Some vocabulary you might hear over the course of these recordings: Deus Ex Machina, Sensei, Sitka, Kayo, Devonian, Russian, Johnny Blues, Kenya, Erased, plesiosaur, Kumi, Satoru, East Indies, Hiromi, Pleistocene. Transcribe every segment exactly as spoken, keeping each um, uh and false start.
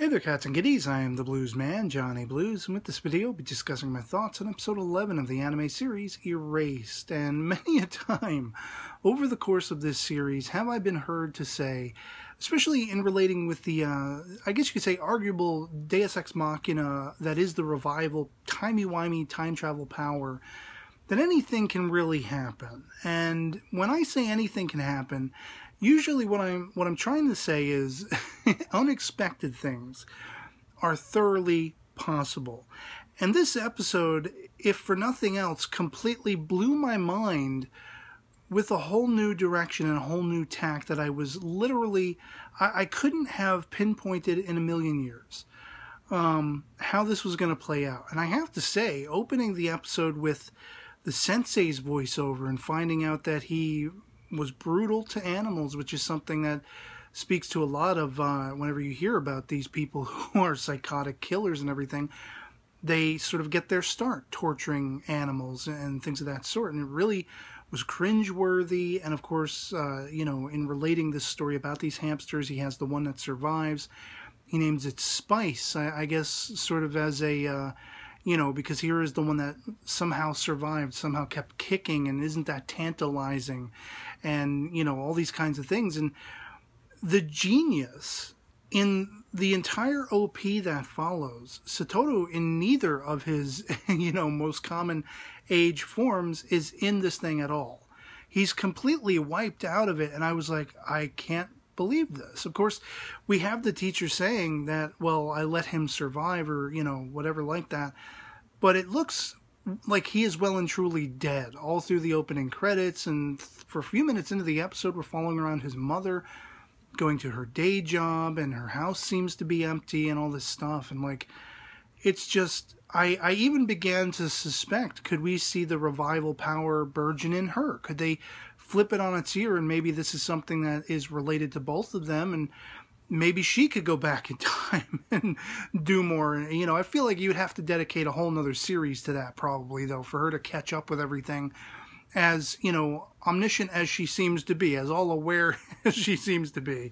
Hey there, cats and kitties. I am the Blues Man, Johnny Blues, and with this video I'll be discussing my thoughts on episode eleven of the anime series Erased. And many a time over the course of this series have I been heard to say, especially in relating with the, uh, I guess you could say, arguable Deus Ex Machina that is the revival, timey-wimey time travel power, that anything can really happen. And when I say anything can happen, usually what I'm what I'm trying to say is unexpected things are thoroughly possible. And this episode, if for nothing else, completely blew my mind with a whole new direction and a whole new tack that I was literally, I, I couldn't have pinpointed in a million years um, how this was going to play out. And I have to say, opening the episode with the Sensei's voiceover and finding out that he was brutal to animals, which is something that speaks to a lot of uh, whenever you hear about these people who are psychotic killers and everything, they sort of get their start torturing animals and things of that sort. And it really was cringeworthy. And of course, uh, you know, in relating this story about these hamsters, he has the one that survives. He names it Spice, I, I guess, sort of as a, uh, you know, because here is the one that somehow survived, somehow kept kicking, and isn't that tantalizing? And, you know, all these kinds of things. And the genius in the entire O P that follows, Satoru in neither of his, you know, most common age forms is in this thing at all. He's completely wiped out of it, and I was like, I can't believe this. Of course, we have the teacher saying that, well, I let him survive, or, you know, whatever like that, but it looks like he is well and truly dead all through the opening credits. And for a few minutes into the episode, we're following around his mother going to her day job, and her house seems to be empty and all this stuff. And like, it's just, I, I even began to suspect, could we see the revival power burgeon in her? Could they flip it on its ear, and maybe this is something that is related to both of them, and maybe she could go back in time and do more? And, you know, I feel like you'd have to dedicate a whole nother series to that probably, though, for her to catch up with everything, as, you know, omniscient as she seems to be, as all aware as she seems to be.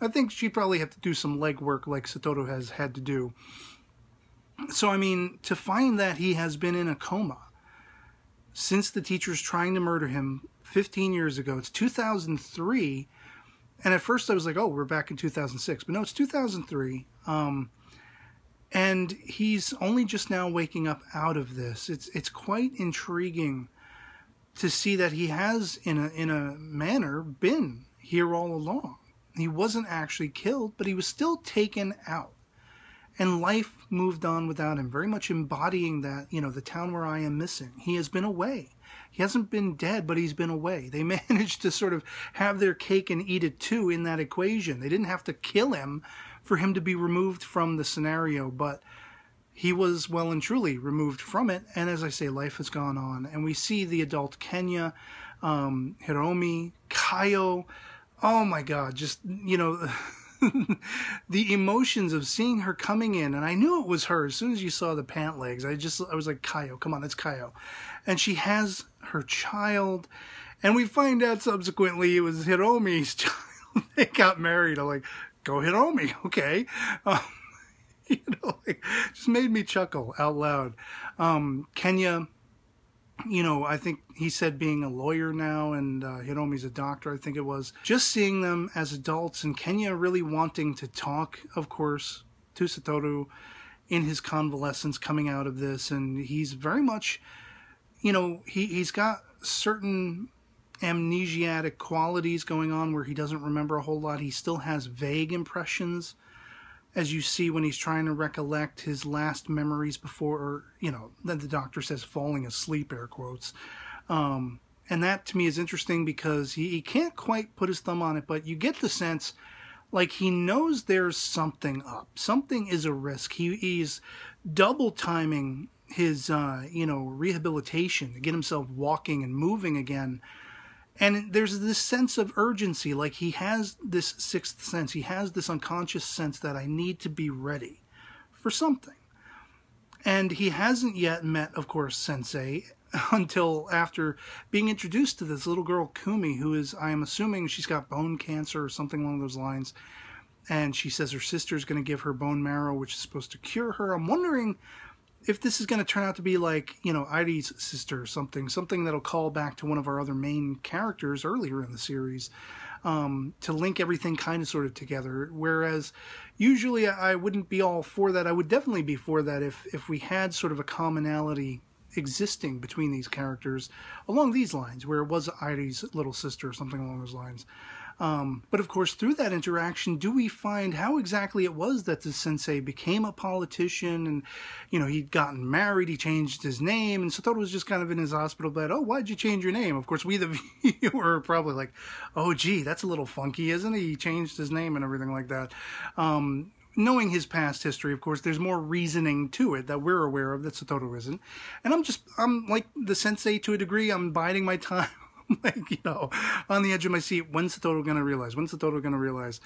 I think she'd probably have to do some legwork like Satoru has had to do. So, I mean, to find that he has been in a coma since the teacher's trying to murder him fifteen years ago. It's two thousand three, and at first I was like, oh, we're back in two thousand six, but no, it's two thousand three, um, and he's only just now waking up out of this. It's it's quite intriguing to see that he has, in a, in a manner, been here all along. He wasn't actually killed, but he was still taken out, and life moved on without him, very much embodying that, you know, the town where I am missing. He has been away. He hasn't been dead, but he's been away. They managed to sort of have their cake and eat it too in that equation. They didn't have to kill him for him to be removed from the scenario, but he was well and truly removed from it. And as I say, life has gone on. And we see the adult Kenya, um, Hiromi, Kayo. Oh my God, just, you know, the emotions of seeing her coming in. And I knew it was her as soon as you saw the pant legs. I just, I was like, Kayo, come on, that's Kayo. And she has her child, and we find out subsequently it was Hiromi's child. They got married. I'm like, go Hiromi, okay. Um, you know, like, just made me chuckle out loud. Um, Kenya, you know, I think he said being a lawyer now, and uh, Hiromi's a doctor, I think it was. Just seeing them as adults, and Kenya really wanting to talk, of course, to Satoru in his convalescence coming out of this. And he's very much, you know, he, he's got certain amnesiac qualities going on where he doesn't remember a whole lot. He still has vague impressions, as you see when he's trying to recollect his last memories before, you know, then the doctor says falling asleep, air quotes. Um, and that to me is interesting because he, he can't quite put his thumb on it, but you get the sense like he knows there's something up. Something is a risk. He, he's double timing his, uh, you know, rehabilitation to get himself walking and moving again. And there's this sense of urgency, like he has this sixth sense. He has this unconscious sense that I need to be ready for something. And he hasn't yet met, of course, Sensei, until after being introduced to this little girl, Kumi, who is, I am assuming she's got bone cancer or something along those lines. and she says her sister's going to give her bone marrow, which is supposed to cure her. I'm wondering if this is going to turn out to be like, you know, Idi's sister or something, something that'll call back to one of our other main characters earlier in the series, um, to link everything kind of sort of together. Whereas usually I wouldn't be all for that. I would definitely be for that if, if we had sort of a commonality existing between these characters along these lines, where it was Idi's little sister or something along those lines. Um, but of course, through that interaction, do we find how exactly it was that the sensei became a politician, and, you know, he'd gotten married, he changed his name, and Satoru was just kind of in his hospital bed, oh, why'd you change your name? Of course, we, the viewer, are probably like, oh, gee, that's a little funky, isn't it? He changed his name and everything like that. Um, knowing his past history, of course, there's more reasoning to it that we're aware of that Satoru isn't. And I'm just, I'm like the sensei to a degree, I'm biding my time. Like, you know, on the edge of my seat, when's Satoru going to realize? When's Satoru going to realize?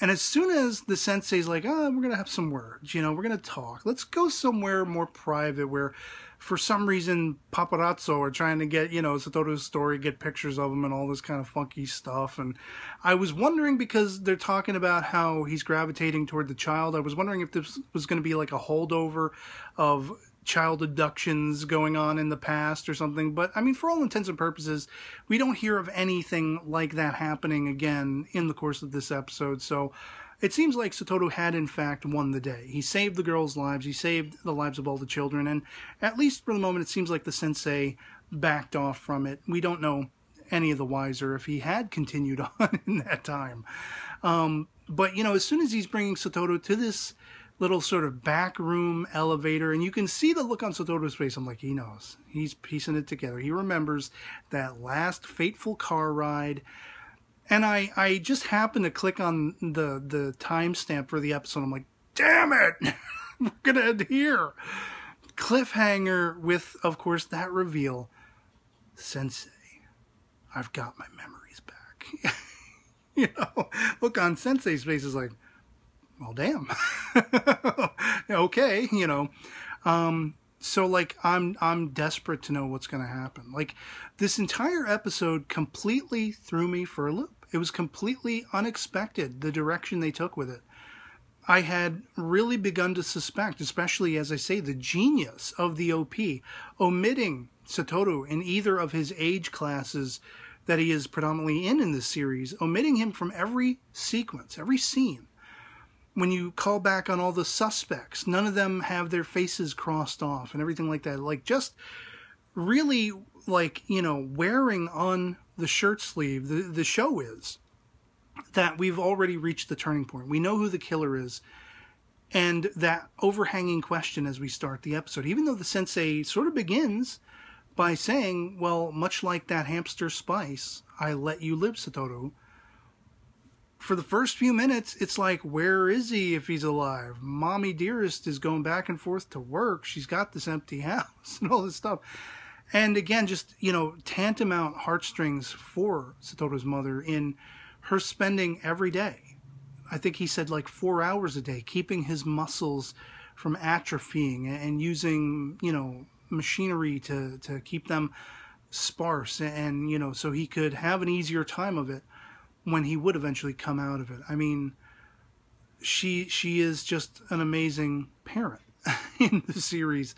And as soon as the sensei's like, oh, we're going to have some words, you know, we're going to talk. Let's go somewhere more private where, for some reason, paparazzo are trying to get, you know, Satoru's story, get pictures of him and all this kind of funky stuff. And I was wondering, because they're talking about how he's gravitating toward the child, I was wondering if this was going to be like a holdover of child abductions going on in the past or something. But I mean, for all intents and purposes, we don't hear of anything like that happening again in the course of this episode. So it seems like Satoru had in fact won the day. He saved the girls' lives, he saved the lives of all the children, and at least for the moment it seems like the sensei backed off from it. We don't know any of the wiser if he had continued on in that time. Um, but you know, as soon as he's bringing Satoru to this little sort of back room elevator, and you can see the look on Satoru's face. I'm like, he knows. He's piecing it together. He remembers that last fateful car ride. And I, I just happened to click on the, the timestamp for the episode. I'm like, damn it! We're going to end here. Cliffhanger with, of course, that reveal. Sensei, I've got my memories back. You know, look on Sensei's face is like, well, damn. Okay, you know. Um, so, like, I'm I'm desperate to know what's going to happen. Like, this entire episode completely threw me for a loop. It was completely unexpected, the direction they took with it. I had really begun to suspect, especially, as I say, the genius of the O P, omitting Satoru in either of his age classes that he is predominantly in in this series, omitting him from every sequence, every scene. When you call back on all the suspects, none of them have their faces crossed off and everything like that. Like, just really, like, you know, wearing on the shirt sleeve, the, the show is that we've already reached the turning point. We know who the killer is. And that overhanging question as we start the episode, even though the sensei sort of begins by saying, well, much like that hamster Spice, I let you live, Satoru. For the first few minutes, it's like, where is he if he's alive? Mommy Dearest is going back and forth to work. She's got this empty house and all this stuff. And again, just, you know, tantamount heartstrings for Satoru's mother in her spending every day. I think he said like four hours a day, keeping his muscles from atrophying and using, you know, machinery to, to keep them sparse. And, you know, so he could have an easier time of it when he would eventually come out of it. I mean, she she is just an amazing parent in the series,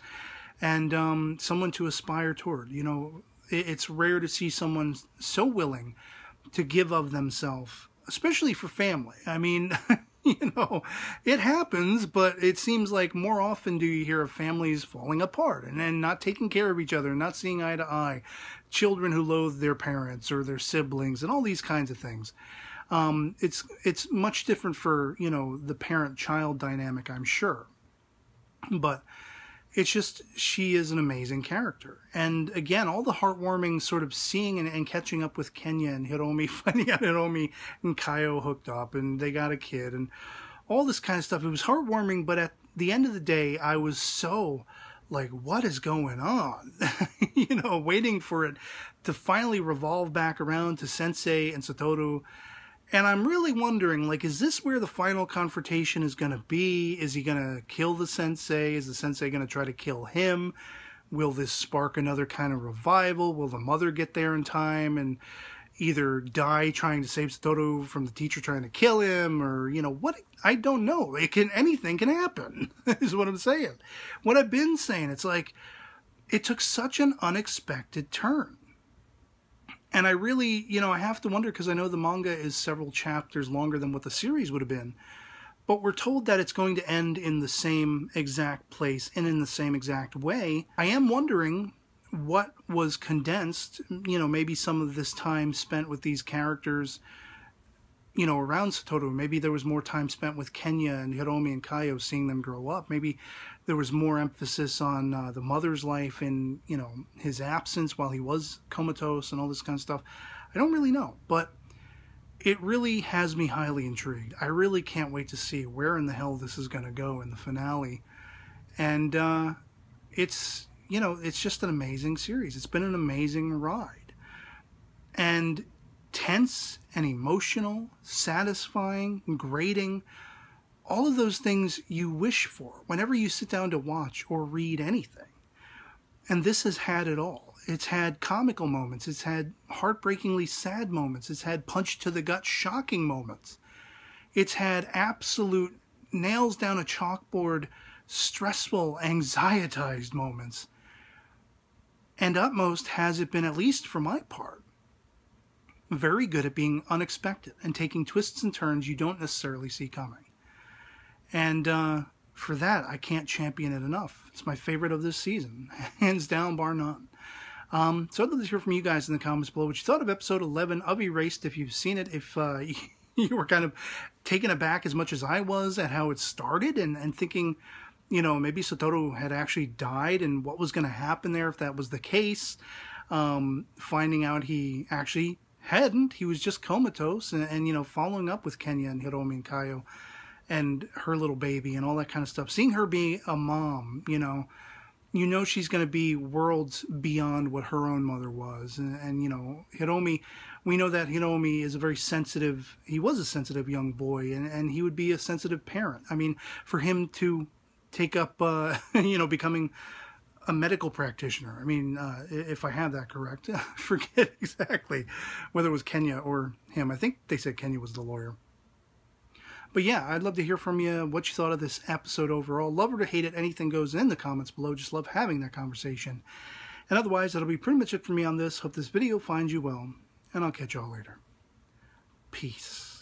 and um, someone to aspire toward. You know, it, it's rare to see someone so willing to give of themselves, especially for family. I mean, you know, it happens, but it seems like more often do you hear of families falling apart and then not taking care of each other, and not seeing eye to eye, children who loathe their parents or their siblings and all these kinds of things. Um, it's, it's much different for, you know, the parent-child dynamic, I'm sure. But it's just, she is an amazing character. And again, all the heartwarming sort of seeing and, and catching up with Kenya and Hiromi, finding out Hiromi and Kayo hooked up and they got a kid and all this kind of stuff. It was heartwarming, but at the end of the day, I was so... like, what is going on? You know, waiting for it to finally revolve back around to Sensei and Satoru. And I'm really wondering, like, is this where the final confrontation is going to be? Is he going to kill the Sensei? Is the Sensei going to try to kill him? Will this spark another kind of revival? Will the mother get there in time? And, either die trying to save Satoru from the teacher trying to kill him, or, you know, what, I don't know. It can, anything can happen, is what I'm saying. What I've been saying, it's like, it took such an unexpected turn. And I really, you know, I have to wonder, because I know the manga is several chapters longer than what the series would have been, but we're told that it's going to end in the same exact place and in the same exact way. I am wondering what was condensed, you know, maybe some of this time spent with these characters, you know, around Satoru. Maybe there was more time spent with Kenya and Hiromi and Kayo, seeing them grow up. Maybe there was more emphasis on uh, the mother's life and, you know, his absence while he was comatose and all this kind of stuff. I don't really know, but it really has me highly intrigued. I really can't wait to see where in the hell this is going to go in the finale. And uh, it's, you know, it's just an amazing series. It's been an amazing ride. And tense and emotional, satisfying, grating, all of those things you wish for whenever you sit down to watch or read anything. And this has had it all. It's had comical moments. It's had heartbreakingly sad moments. It's had punch-to-the-gut shocking moments. It's had absolute nails-down-a-chalkboard, stressful, anxietized moments. And utmost has it been, at least for my part, very good at being unexpected and taking twists and turns you don't necessarily see coming. And uh, for that, I can't champion it enough. It's my favorite of this season, hands down, bar none. Um, so I'd love to hear from you guys in the comments below what you thought of episode eleven of Erased, if you've seen it, if uh, you were kind of taken aback as much as I was at how it started, and, and thinking, you know, maybe Satoru had actually died and what was going to happen there if that was the case. Um, finding out he actually hadn't. He was just comatose, and, and, you know, following up with Kenya and Hiromi and Kayo and her little baby and all that kind of stuff. Seeing her be a mom, you know, you know she's going to be worlds beyond what her own mother was. And, and, you know, Hiromi, we know that Hiromi is a very sensitive, he was a sensitive young boy, and, and he would be a sensitive parent. I mean, for him to take up, uh, you know, becoming a medical practitioner. I mean, uh, if I have that correct, I forget exactly whether it was Kenya or him. I think they said Kenya was the lawyer. But yeah, I'd love to hear from you what you thought of this episode overall. Love or to hate it, anything goes in the comments below. Just love having that conversation. And otherwise, that'll be pretty much it for me on this. Hope this video finds you well, and I'll catch y'all later. Peace.